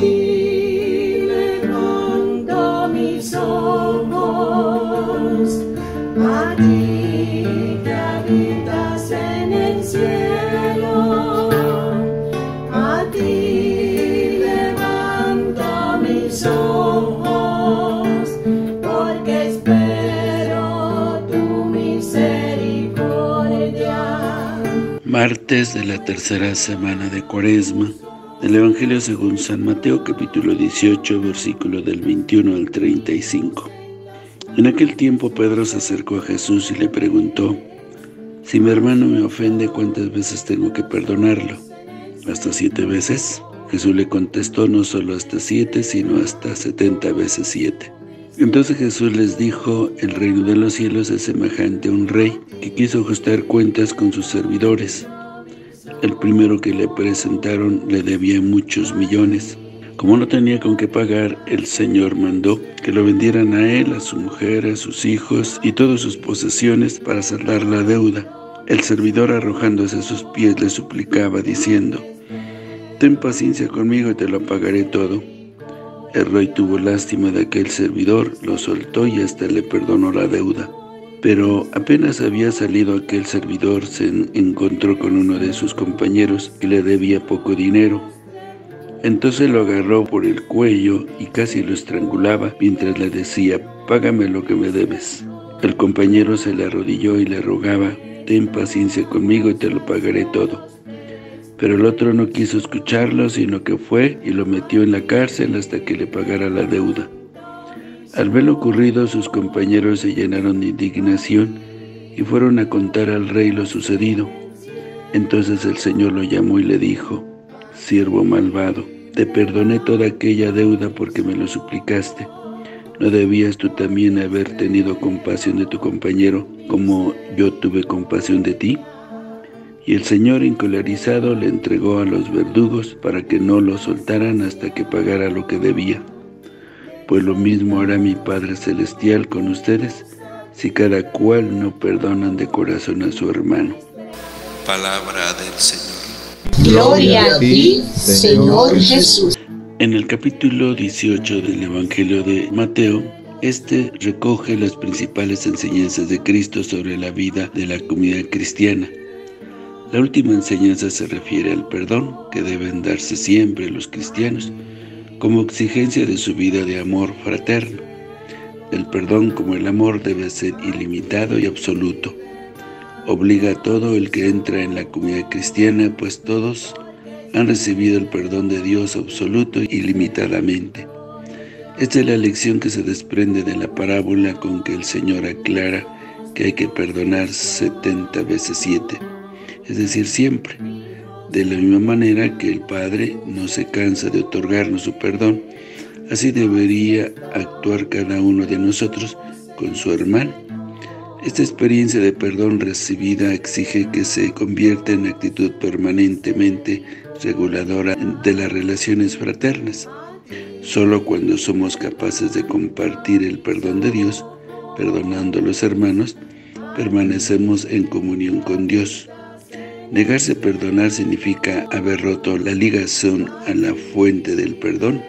ti levanto mis ojos, a ti que habitas en el cielo, a ti levanto mis ojos, porque espero tu misericordia. Martes de la tercera semana de Cuaresma, del Evangelio según San Mateo, capítulo 18, versículo del 21 al 35. En aquel tiempo Pedro se acercó a Jesús y le preguntó: «Si mi hermano me ofende, ¿cuántas veces tengo que perdonarlo? ¿Hasta 7 veces?» Jesús le contestó: «No solo hasta 7, sino hasta 70 veces 7». Entonces Jesús les dijo: «El reino de los cielos es semejante a un rey que quiso ajustar cuentas con sus servidores. El primero que le presentaron le debía muchos millones. Como no tenía con qué pagar, el Señor mandó que lo vendieran a él, a su mujer, a sus hijos y todas sus posesiones para saldar la deuda. El servidor, arrojándose a sus pies, le suplicaba diciendo: «Ten paciencia conmigo y te lo pagaré todo». El rey tuvo lástima de aquel servidor, lo soltó y hasta le perdonó la deuda. Pero apenas había salido aquel servidor, se encontró con uno de sus compañeros que le debía poco dinero. Entonces lo agarró por el cuello y casi lo estrangulaba mientras le decía: «Págame lo que me debes». El compañero se le arrodilló y le rogaba: «Ten paciencia conmigo y te lo pagaré todo». Pero el otro no quiso escucharlo, sino que fue y lo metió en la cárcel hasta que le pagara la deuda. Al ver lo ocurrido, sus compañeros se llenaron de indignación y fueron a contar al rey lo sucedido. Entonces el Señor lo llamó y le dijo: «Siervo malvado, te perdoné toda aquella deuda porque me lo suplicaste. ¿No debías tú también haber tenido compasión de tu compañero, como yo tuve compasión de ti?». Y el Señor, encolerizado, le entregó a los verdugos para que no lo soltaran hasta que pagara lo que debía. Pues lo mismo hará mi Padre Celestial con ustedes, si cada cual no perdonan de corazón a su hermano». Palabra del Señor. Gloria a ti, Señor Jesús. En el capítulo 18 del Evangelio de Mateo, este recoge las principales enseñanzas de Cristo sobre la vida de la comunidad cristiana. La última enseñanza se refiere al perdón que deben darse siempre los cristianos, como exigencia de su vida de amor fraterno. El perdón, como el amor, debe ser ilimitado y absoluto. Obliga a todo el que entra en la comunidad cristiana, pues todos han recibido el perdón de Dios absoluto y ilimitadamente. Esta es la lección que se desprende de la parábola con que el Señor aclara que hay que perdonar 70 veces 7, es decir, siempre. De la misma manera que el Padre no se cansa de otorgarnos su perdón, así debería actuar cada uno de nosotros con su hermano. Esta experiencia de perdón recibida exige que se convierta en actitud permanentemente reguladora de las relaciones fraternas. Solo cuando somos capaces de compartir el perdón de Dios, perdonando a los hermanos, permanecemos en comunión con Dios. Negarse a perdonar significa haber roto la ligación a la fuente del perdón,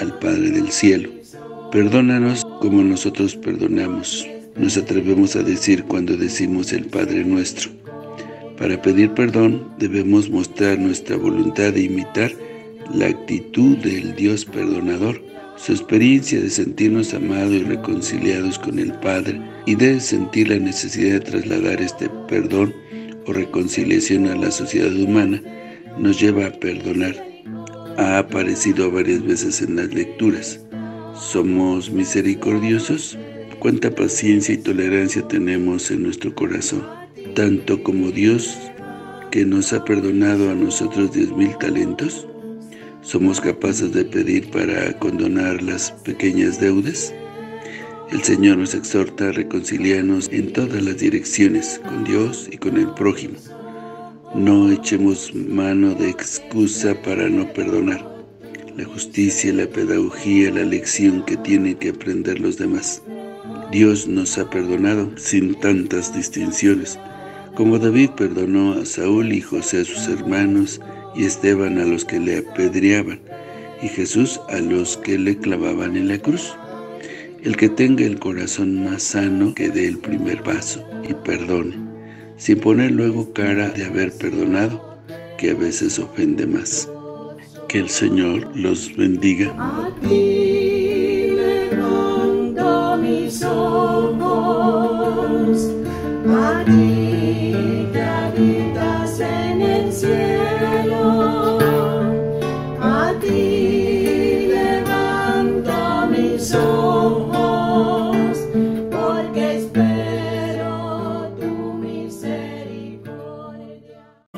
al Padre del Cielo. Perdónanos como nosotros perdonamos, nos atrevemos a decir cuando decimos el Padre Nuestro. Para pedir perdón debemos mostrar nuestra voluntad de imitar la actitud del Dios perdonador, su experiencia de sentirnos amados y reconciliados con el Padre y de sentir la necesidad de trasladar este perdón o reconciliación a la sociedad humana, nos lleva a perdonar. Ha aparecido varias veces en las lecturas. ¿Somos misericordiosos? ¿Cuánta paciencia y tolerancia tenemos en nuestro corazón? Tanto como Dios, que nos ha perdonado a nosotros 10,000 talentos. ¿Somos capaces de pedir para condonar las pequeñas deudas? El Señor nos exhorta a reconciliarnos en todas las direcciones, con Dios y con el prójimo. No echemos mano de excusa para no perdonar. La justicia, la pedagogía, la lección que tienen que aprender los demás. Dios nos ha perdonado sin tantas distinciones, como David perdonó a Saúl y José a sus hermanos y Esteban a los que le apedreaban, y Jesús a los que le clavaban en la cruz. El que tenga el corazón más sano, que dé el primer paso y perdone, sin poner luego cara de haber perdonado, que a veces ofende más. Que el Señor los bendiga. A ti levanto mis ojos, a ti que habitas en el cielo, a ti levanto mis ojos, porque espero tu misericordia.